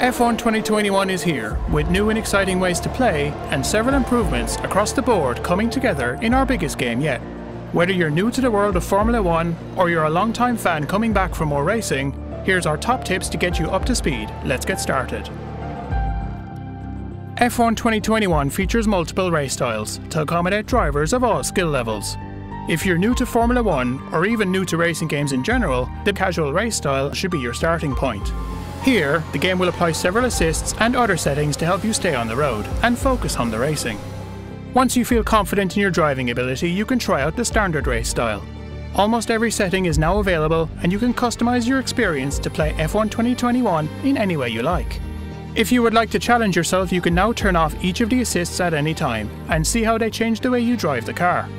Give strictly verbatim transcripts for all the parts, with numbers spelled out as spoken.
F one twenty twenty-one is here, with new and exciting ways to play and several improvements across the board coming together in our biggest game yet. Whether you're new to the world of Formula one or you're a long-time fan coming back for more racing, here's our top tips to get you up to speed. Let's get started. F one twenty twenty-one features multiple race styles to accommodate drivers of all skill levels. If you're new to Formula one or even new to racing games in general, the casual race style should be your starting point. Here, the game will apply several assists and other settings to help you stay on the road and focus on the racing. Once you feel confident in your driving ability, you can try out the standard race style. Almost every setting is now available and you can customize your experience to play F one twenty twenty-one in any way you like. If you would like to challenge yourself, you can now turn off each of the assists at any time and see how they change the way you drive the car.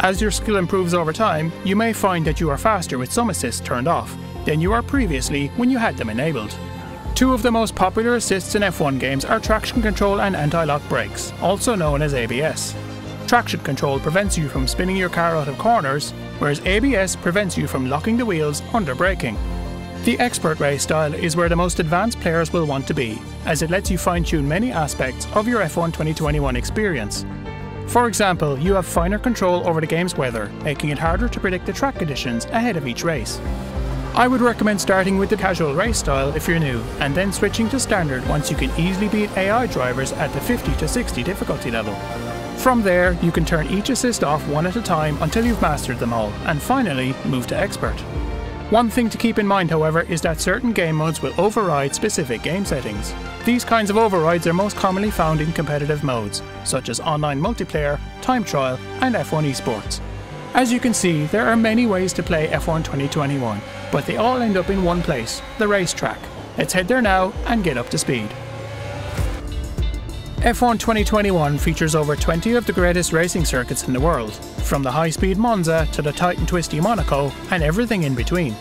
As your skill improves over time, you may find that you are faster with some assists turned off than you were previously when you had them enabled. Two of the most popular assists in F one games are traction control and anti-lock brakes, also known as A B S. Traction control prevents you from spinning your car out of corners, whereas A B S prevents you from locking the wheels under braking. The expert race style is where the most advanced players will want to be, as it lets you fine-tune many aspects of your F one twenty twenty-one experience. For example, you have finer control over the game's weather, making it harder to predict the track conditions ahead of each race. I would recommend starting with the casual race style if you're new, and then switching to standard once you can easily beat A I drivers at the fifty to sixty difficulty level. From there, you can turn each assist off one at a time until you've mastered them all, and finally move to expert. One thing to keep in mind, however, is that certain game modes will override specific game settings. These kinds of overrides are most commonly found in competitive modes, such as online multiplayer, time trial, and F one Esports. As you can see, there are many ways to play F one twenty twenty-one, but they all end up in one place, the racetrack. Let's head there now and get up to speed. F one twenty twenty-one features over twenty of the greatest racing circuits in the world, from the high-speed Monza to the tight and twisty Monaco and everything in between.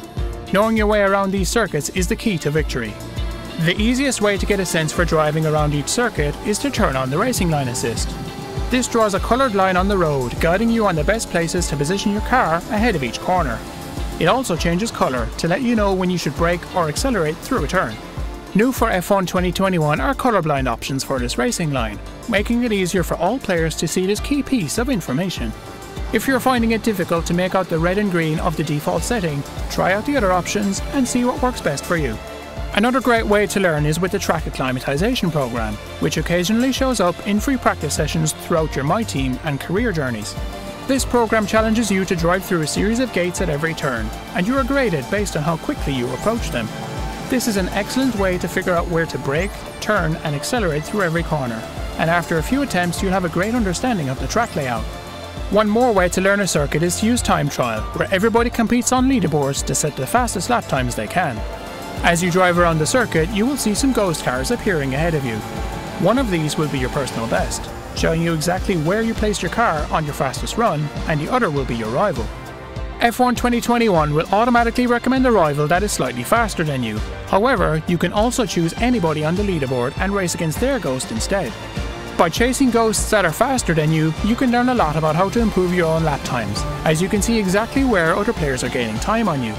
Knowing your way around these circuits is the key to victory. The easiest way to get a sense for driving around each circuit is to turn on the racing line assist. This draws a coloured line on the road, guiding you on the best places to position your car ahead of each corner. It also changes colour to let you know when you should brake or accelerate through a turn. New for F one twenty twenty-one are colorblind options for this racing line, making it easier for all players to see this key piece of information. If you're finding it difficult to make out the red and green of the default setting, try out the other options and see what works best for you. Another great way to learn is with the track acclimatization program, which occasionally shows up in free practice sessions throughout your My Team and career journeys. This program challenges you to drive through a series of gates at every turn, and you are graded based on how quickly you approach them. This is an excellent way to figure out where to brake, turn and accelerate through every corner, and after a few attempts you'll have a great understanding of the track layout. One more way to learn a circuit is to use time trial, where everybody competes on leaderboards to set the fastest lap times they can. As you drive around the circuit, you will see some ghost cars appearing ahead of you. One of these will be your personal best, showing you exactly where you placed your car on your fastest run, and the other will be your rival. F one twenty twenty-one will automatically recommend a rival that is slightly faster than you. However, you can also choose anybody on the leaderboard and race against their ghost instead. By chasing ghosts that are faster than you, you can learn a lot about how to improve your own lap times, as you can see exactly where other players are gaining time on you.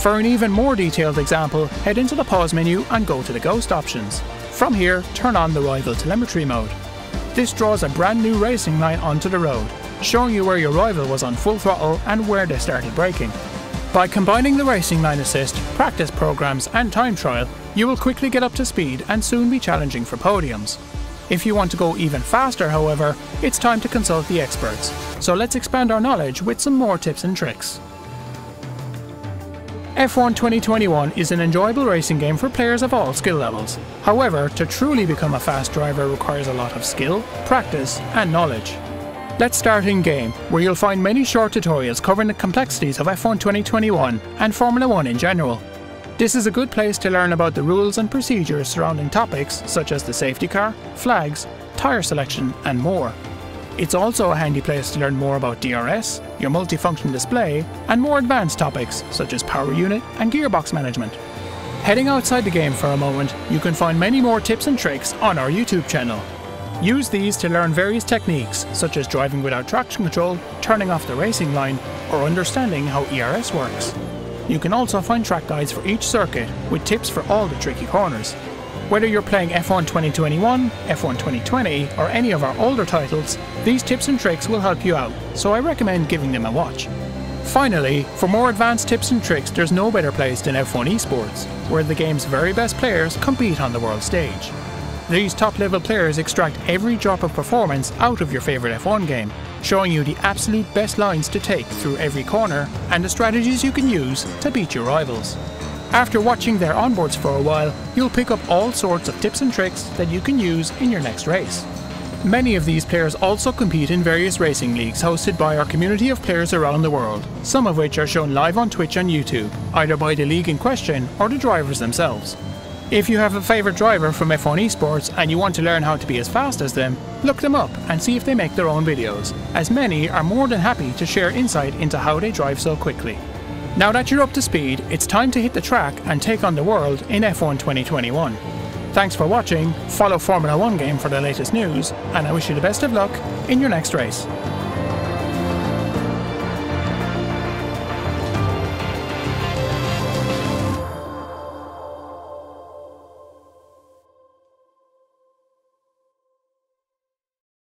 For an even more detailed example, head into the pause menu and go to the ghost options. From here, turn on the rival telemetry mode. This draws a brand new racing line onto the road, showing you where your rival was on full throttle and where they started braking. By combining the racing line assist, practice programs and time trial, you will quickly get up to speed and soon be challenging for podiums. If you want to go even faster, however, it's time to consult the experts. So let's expand our knowledge with some more tips and tricks. F one twenty twenty-one is an enjoyable racing game for players of all skill levels. However, to truly become a fast driver requires a lot of skill, practice and knowledge. Let's start in-game, where you'll find many short tutorials covering the complexities of F one twenty twenty-one and Formula one in general. This is a good place to learn about the rules and procedures surrounding topics such as the safety car, flags, tyre selection and more. It's also a handy place to learn more about D R S, your multifunction display and more advanced topics such as power unit and gearbox management. Heading outside the game for a moment, you can find many more tips and tricks on our YouTube channel. Use these to learn various techniques, such as driving without traction control, turning off the racing line, or understanding how E R S works. You can also find track guides for each circuit, with tips for all the tricky corners. Whether you're playing F one twenty twenty-one, F one twenty twenty, or any of our older titles, these tips and tricks will help you out, so I recommend giving them a watch. Finally, for more advanced tips and tricks, there's no better place than F one Esports, where the game's very best players compete on the world stage. These top-level players extract every drop of performance out of your favourite F one game, showing you the absolute best lines to take through every corner and the strategies you can use to beat your rivals. After watching their onboards for a while, you'll pick up all sorts of tips and tricks that you can use in your next race. Many of these players also compete in various racing leagues hosted by our community of players around the world, some of which are shown live on Twitch and YouTube, either by the league in question or the drivers themselves. If you have a favourite driver from F one Esports and you want to learn how to be as fast as them, look them up and see if they make their own videos, as many are more than happy to share insight into how they drive so quickly. Now that you're up to speed, it's time to hit the track and take on the world in F one twenty twenty-one. Thanks for watching, follow Formula one Game for the latest news, and I wish you the best of luck in your next race.